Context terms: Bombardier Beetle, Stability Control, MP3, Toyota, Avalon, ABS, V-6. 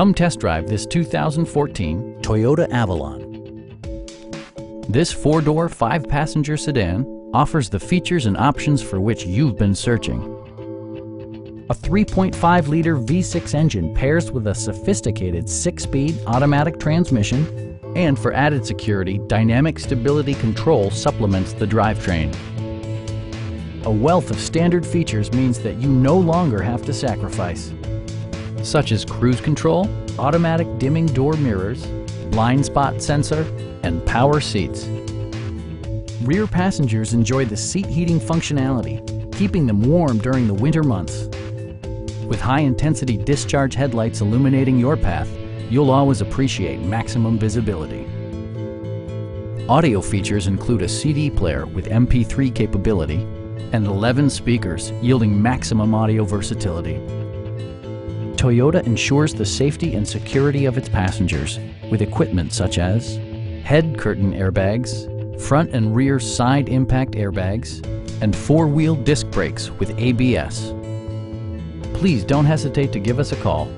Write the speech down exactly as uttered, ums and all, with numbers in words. Come test drive this two thousand fourteen Toyota Avalon. This four-door, five-passenger sedan offers the features and options for which you've been searching. A three point five liter V six engine pairs with a sophisticated six-speed automatic transmission, and for added security, dynamic stability control supplements the drivetrain. A wealth of standard features means that you no longer have to sacrifice, such as cruise control, automatic dimming door mirrors, blind spot sensor, and power seats. Rear passengers enjoy the seat heating functionality, keeping them warm during the winter months. With high-intensity discharge headlights illuminating your path, you'll always appreciate maximum visibility. Audio features include a C D player with M P three capability, and eleven speakers yielding maximum audio versatility. Toyota ensures the safety and security of its passengers with equipment such as head curtain airbags, front and rear side impact airbags, and four-wheel disc brakes with A B S. Please don't hesitate to give us a call.